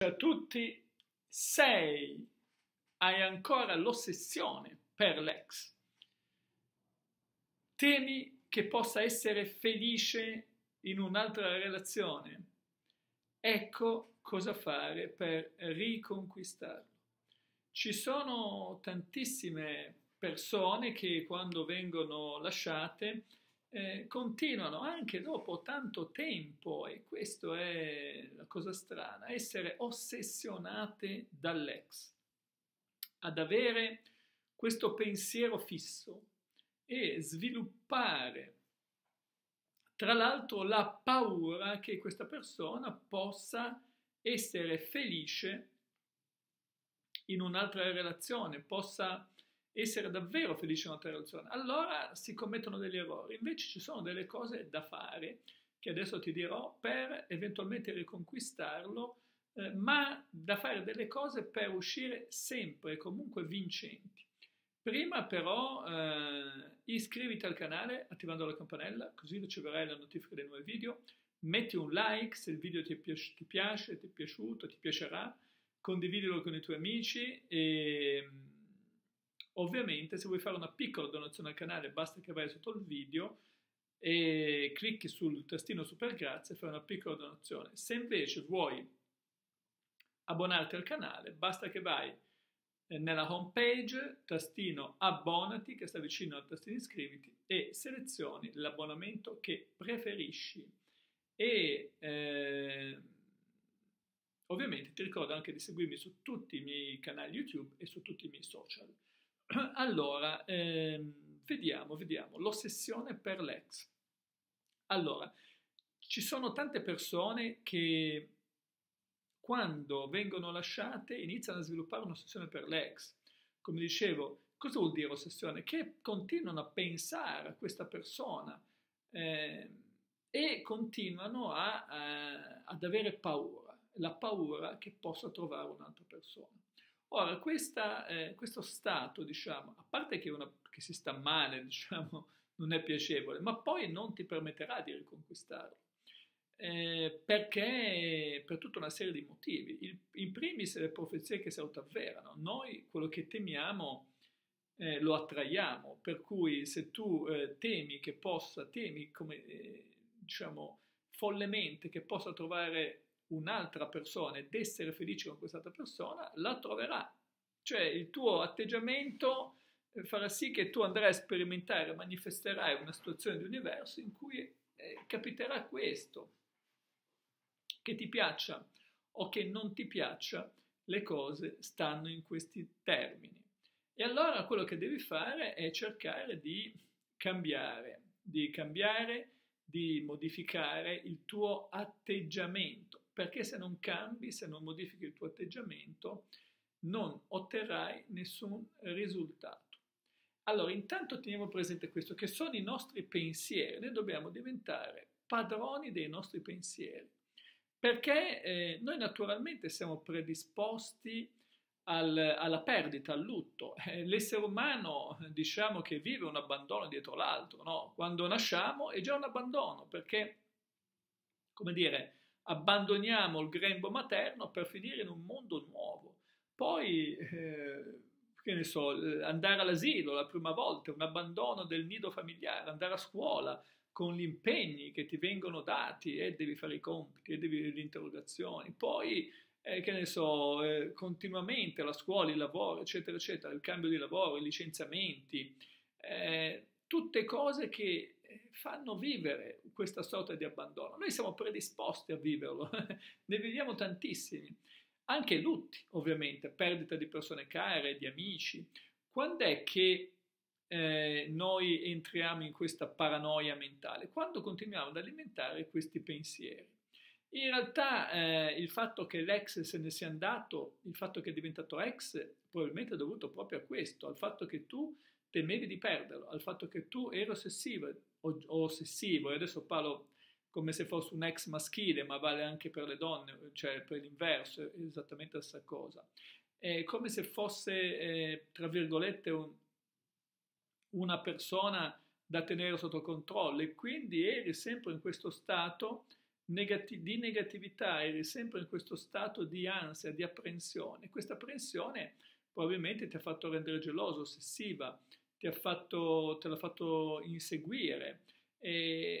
Ciao a tutti, hai ancora l'ossessione per l'ex. Temi che possa essere felice in un'altra relazione. Ecco cosa fare per riconquistarlo. Ci sono tantissime persone che quando vengono lasciate continuano anche dopo tanto tempo, e questo è la cosa strana, a essere ossessionate dall'ex, ad avere questo pensiero fisso e sviluppare tra l'altro la paura che questa persona possa essere felice in un'altra relazione, possa essere davvero felice in un'altra relazione. Allora si commettono degli errori. Invece ci sono delle cose da fare, che adesso ti dirò, per eventualmente riconquistarlo, ma da fare delle cose per uscire sempre e comunque vincenti. Prima però iscriviti al canale attivando la campanella, così riceverai la notifica dei nuovi video. Metti un like se il video ti piacerà, condividilo con i tuoi amici e... Ovviamente se vuoi fare una piccola donazione al canale basta che vai sotto il video e clicchi sul tastino super grazie e fai una piccola donazione. Se invece vuoi abbonarti al canale basta che vai nella home page, tastino abbonati che sta vicino al tastino iscriviti e selezioni l'abbonamento che preferisci e ovviamente ti ricordo anche di seguirmi su tutti i miei canali YouTube e su tutti i miei social. Allora, vediamo l'ossessione per l'ex. Allora, ci sono tante persone che quando vengono lasciate iniziano a sviluppare un'ossessione per l'ex. Come dicevo, cosa vuol dire ossessione? Che continuano a pensare a questa persona e continuano ad avere paura, la paura che possa trovare un'altra persona. Ora, questo stato, diciamo, a parte che si sta male, diciamo, non è piacevole, ma poi non ti permetterà di riconquistarlo, perché per tutta una serie di motivi. In primis le profezie che si autoavverano. Noi quello che temiamo lo attraiamo, per cui se tu temi come, diciamo, follemente che possa trovare un'altra persona ed essere felice con quest'altra persona, la troverà. Cioè il tuo atteggiamento farà sì che tu andrai a sperimentare, manifesterai una situazione di universo in cui capiterà questo, che ti piaccia o che non ti piaccia, le cose stanno in questi termini. E allora quello che devi fare è cercare di cambiare, di modificare il tuo atteggiamento. Perché se non cambi, se non modifichi il tuo atteggiamento, non otterrai nessun risultato. Allora, intanto teniamo presente questo, che sono i nostri pensieri. Noi dobbiamo diventare padroni dei nostri pensieri, perché noi naturalmente siamo predisposti alla perdita, al lutto. L'essere umano, diciamo, che vive un abbandono dietro l'altro, no? Quando nasciamo è già un abbandono, perché, come dire, abbandoniamo il grembo materno per finire in un mondo nuovo. Poi, che ne so, andare all'asilo la prima volta, un abbandono del nido familiare, andare a scuola con gli impegni che ti vengono dati e devi fare i compiti, e devi le interrogazioni. Poi, che ne so, continuamente la scuola, il lavoro, eccetera, eccetera, il cambio di lavoro, i licenziamenti, tutte cose che fanno vivere questa sorta di abbandono. Noi siamo predisposti a viverlo, ne viviamo tantissimi, anche lutti ovviamente, perdita di persone care, di amici. Quando è che noi entriamo in questa paranoia mentale? Quando continuiamo ad alimentare questi pensieri. In realtà il fatto che l'ex se ne sia andato, il fatto che è diventato ex, probabilmente è dovuto proprio a questo, al fatto che tu temevi di perderlo, al fatto che tu eri ossessivo, e adesso parlo come se fosse un ex maschile, ma vale anche per le donne, cioè per l'inverso, è esattamente la stessa cosa. È come se fosse, tra virgolette, una persona da tenere sotto controllo, e quindi eri sempre in questo stato di negatività ed è sempre in questo stato di ansia, di apprensione. Questa apprensione probabilmente ti ha fatto rendere geloso, ossessiva, te l'ha fatto inseguire,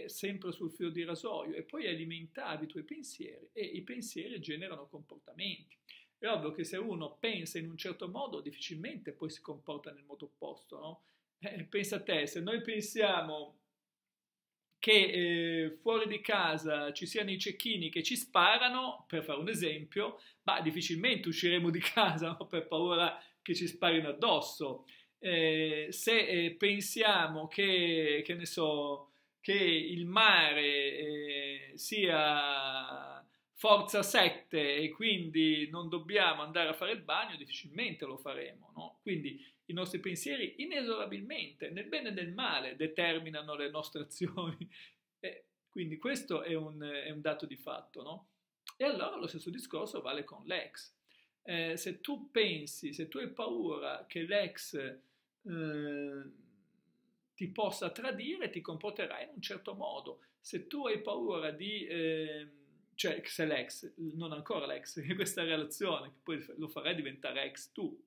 sempre sul filo di rasoio, e poi alimentavi i tuoi pensieri, e i pensieri generano comportamenti. È ovvio che se uno pensa in un certo modo, difficilmente poi si comporta nel modo opposto, no? Pensa a te, se noi pensiamo che fuori di casa ci siano i cecchini che ci sparano, per fare un esempio, ma difficilmente usciremo di casa, no? Per paura che ci sparino addosso. Se pensiamo che ne so, che il mare sia forza 7 e quindi non dobbiamo andare a fare il bagno, difficilmente lo faremo, no? Quindi i nostri pensieri inesorabilmente, nel bene e nel male, determinano le nostre azioni. Quindi questo è un dato di fatto, no? E allora lo stesso discorso vale con l'ex. Se tu pensi, se tu hai paura che l'ex ti possa tradire, ti comporterai in un certo modo. Se tu hai paura di, cioè se l'ex, non ancora l'ex, questa relazione, che poi lo farai diventare ex tu.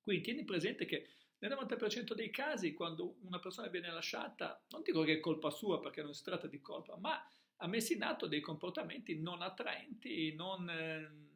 Quindi tieni presente che nel 90% dei casi, quando una persona viene lasciata, non dico che è colpa sua, perché non si tratta di colpa, ma ha messo in atto dei comportamenti non attraenti, non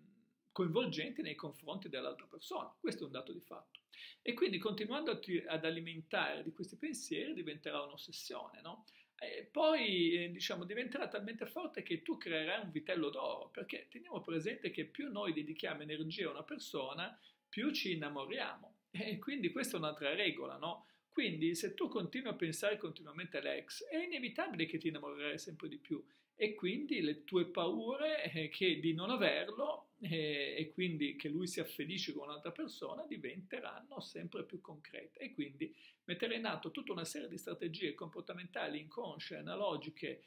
coinvolgenti nei confronti dell'altra persona. Questo è un dato di fatto. E quindi continuando ad alimentare di questi pensieri diventerà un'ossessione, no? E poi diciamo diventerà talmente forte che tu creerai un vitello d'oro, perché teniamo presente che più noi dedichiamo energia a una persona, più ci innamoriamo. E quindi questa è un'altra regola, no? Quindi se tu continui a pensare continuamente all'ex, è inevitabile che ti innamorerai sempre di più, e quindi le tue paure che di non averlo e quindi che lui sia felice con un'altra persona diventeranno sempre più concrete, e quindi mettere in atto tutta una serie di strategie comportamentali inconsce, analogiche,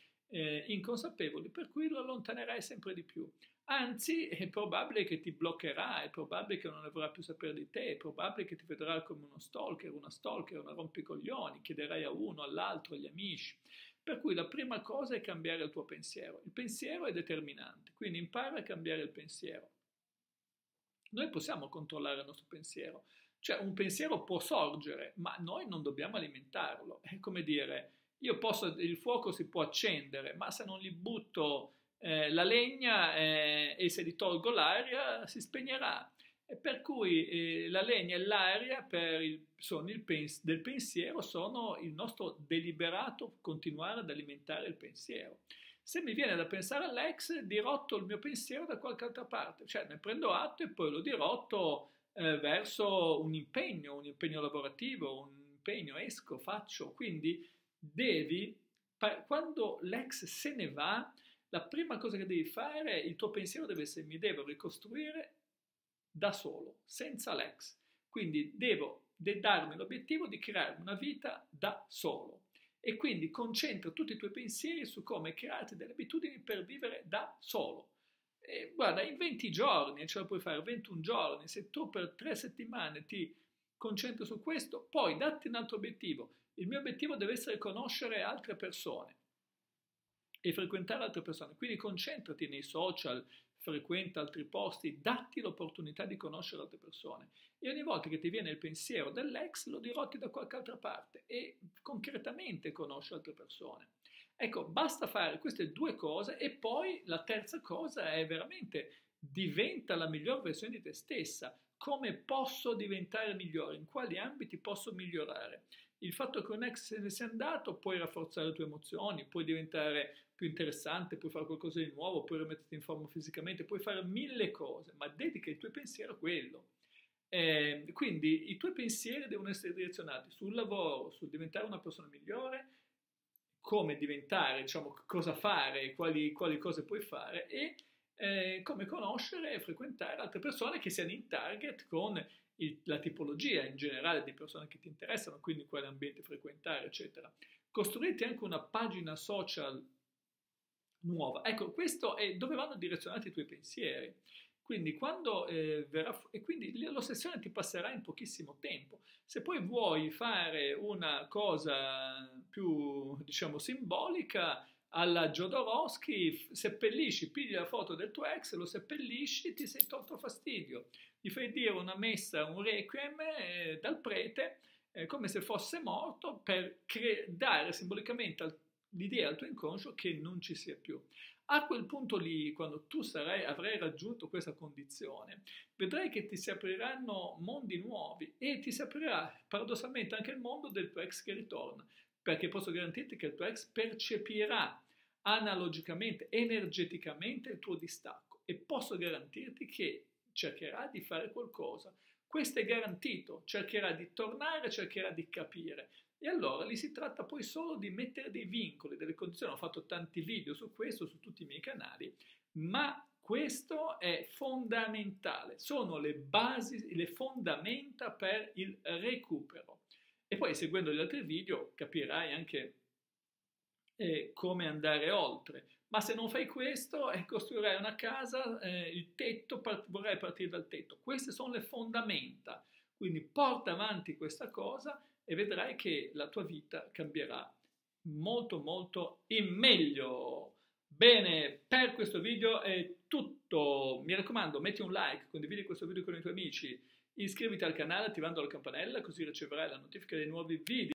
inconsapevoli, per cui lo allontanerai sempre di più. Anzi, è probabile che ti bloccherà, è probabile che non ne vorrà più sapere di te, è probabile che ti vedrà come uno stalker, una stalker, una rompicoglioni, chiederai a uno, all'altro, agli amici. Per cui la prima cosa è cambiare il tuo pensiero. Il pensiero è determinante, quindi impara a cambiare il pensiero. Noi possiamo controllare il nostro pensiero, cioè un pensiero può sorgere, ma noi non dobbiamo alimentarlo. È come dire, il fuoco si può accendere, ma se non gli butto la legna e se gli tolgo l'aria si spegnerà. E per cui la legna e l'aria del pensiero sono il nostro deliberato continuare ad alimentare il pensiero. Se mi viene da pensare all'ex, dirotto il mio pensiero da qualche altra parte, cioè ne prendo atto e poi lo dirotto verso un impegno lavorativo, un impegno esco, faccio. Quindi quando l'ex se ne va, la prima cosa che devi fare, il tuo pensiero deve essere: mi devo ricostruire da solo, senza l'ex. Quindi devo darmi l'obiettivo di crearmi una vita da solo. E quindi concentra tutti i tuoi pensieri su come crearti delle abitudini per vivere da solo. E guarda, in 20 giorni, ce la puoi fare 21 giorni, se tu per 3 settimane ti concentri su questo, poi datti un altro obiettivo. Il mio obiettivo deve essere conoscere altre persone e frequentare altre persone. Quindi concentrati nei social, frequenta altri posti, datti l'opportunità di conoscere altre persone, e ogni volta che ti viene il pensiero dell'ex lo dirotti da qualche altra parte e concretamente conosci altre persone. Ecco, basta fare queste due cose, e poi la terza cosa è veramente: diventa la miglior versione di te stessa. Come posso diventare migliore? In quali ambiti posso migliorare? Il fatto che un ex se ne sia andato, puoi rafforzare le tue emozioni, puoi diventare più interessante, puoi fare qualcosa di nuovo, puoi rimetterti in forma fisicamente, puoi fare 1000 cose, ma dedica il tuo pensiero a quello. Quindi i tuoi pensieri devono essere direzionati sul lavoro, sul diventare una persona migliore, come diventare, diciamo, cosa fare, quali cose puoi fare, e come conoscere e frequentare altre persone che siano in target con la tipologia in generale di persone che ti interessano, quindi quale ambiente frequentare, eccetera. Costruite anche una pagina social nuova. Ecco, questo è dove vanno direzionati i tuoi pensieri. Quindi quindi l'ossessione ti passerà in pochissimo tempo. Se poi vuoi fare una cosa più, diciamo, simbolica, alla Jodorowsky, seppellisci, pigli la foto del tuo ex, lo seppellisci, ti sei tolto fastidio, gli fai dire una messa, un requiem dal prete, come se fosse morto, per dare simbolicamente l'idea al tuo inconscio che non ci sia più. A quel punto lì, quando tu avrai raggiunto questa condizione, vedrai che ti si apriranno mondi nuovi e ti si aprirà paradossalmente anche il mondo del tuo ex che ritorna, perché posso garantirti che il tuo ex percepirà analogicamente, energeticamente il tuo distacco e posso garantirti che cercherà di fare qualcosa. Questo è garantito, cercherà di tornare, cercherà di capire. E allora lì si tratta poi solo di mettere dei vincoli, delle condizioni. Ho fatto tanti video su questo, su tutti i miei canali, ma questo è fondamentale, sono le basi, le fondamenta per il recupero. E poi seguendo gli altri video capirai anche come andare oltre. Ma se non fai questo, costruirai una casa, il tetto, vorrai partire dal tetto. Queste sono le fondamenta, quindi porta avanti questa cosa e vedrai che la tua vita cambierà molto molto in meglio. Bene, per questo video è tutto. Mi raccomando, metti un like, condividi questo video con i tuoi amici, iscriviti al canale attivando la campanella così riceverai la notifica dei nuovi video.